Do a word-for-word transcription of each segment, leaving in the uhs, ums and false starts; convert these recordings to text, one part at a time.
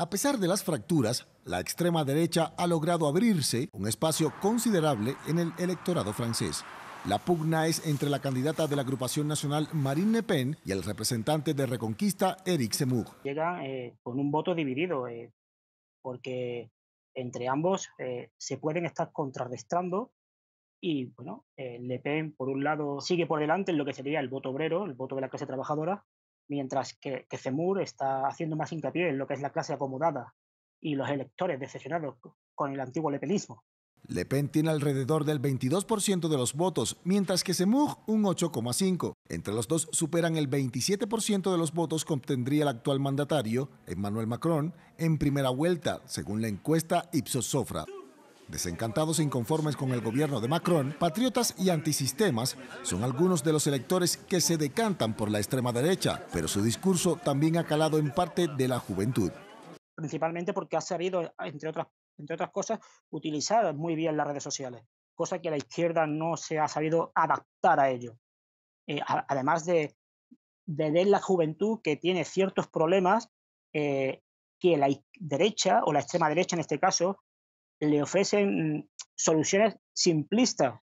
A pesar de las fracturas, la extrema derecha ha logrado abrirse un espacio considerable en el electorado francés. La pugna es entre la candidata de la agrupación nacional Marine Le Pen y el representante de Reconquista, Éric Zemmour. Llega eh, con un voto dividido, eh, porque entre ambos eh, se pueden estar contrarrestando y, bueno, eh, Le Pen, por un lado, sigue por delante en lo que sería el voto obrero, el voto de la clase trabajadora, mientras que, que Zemmour está haciendo más hincapié en lo que es la clase acomodada y los electores decepcionados con el antiguo lepenismo. Le Pen tiene alrededor del veintidós por ciento de los votos, mientras que Zemmour un ocho coma cinco por ciento. Entre los dos superan el veintisiete por ciento de los votos que obtendría el actual mandatario, Emmanuel Macron, en primera vuelta, según la encuesta Ipsos Sofra. Desencantados e inconformes con el gobierno de Macron, patriotas y antisistemas son algunos de los electores que se decantan por la extrema derecha, pero su discurso también ha calado en parte de la juventud. Principalmente porque ha sabido, entre otras, entre otras cosas, utilizar muy bien las redes sociales, cosa que la izquierda no se ha sabido adaptar a ello. Eh, a, además de, de ver la juventud que tiene ciertos problemas eh, que la derecha, o la extrema derecha en este caso, le ofrecen soluciones simplistas.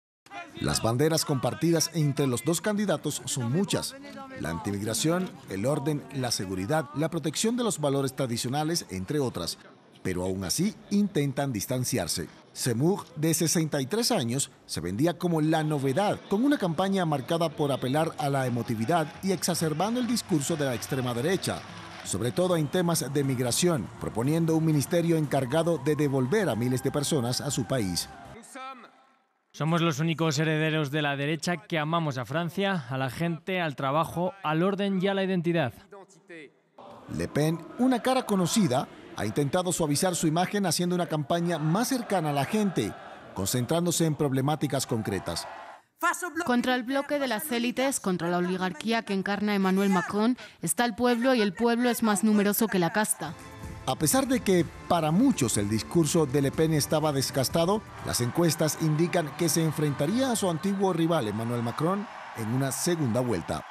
Las banderas compartidas entre los dos candidatos son muchas. La antimigración, el orden, la seguridad, la protección de los valores tradicionales, entre otras. Pero aún así intentan distanciarse. Zemmour, de sesenta y tres años, se vendía como la novedad, con una campaña marcada por apelar a la emotividad y exacerbando el discurso de la extrema derecha, sobre todo en temas de migración, proponiendo un ministerio encargado de devolver a miles de personas a su país. Somos los únicos herederos de la derecha que amamos a Francia, a la gente, al trabajo, al orden y a la identidad. Le Pen, una cara conocida, ha intentado suavizar su imagen haciendo una campaña más cercana a la gente, concentrándose en problemáticas concretas. Contra el bloque de las élites, contra la oligarquía que encarna Emmanuel Macron, está el pueblo y el pueblo es más numeroso que la casta. A pesar de que para muchos el discurso de Le Pen estaba desgastado, las encuestas indican que se enfrentaría a su antiguo rival Emmanuel Macron en una segunda vuelta.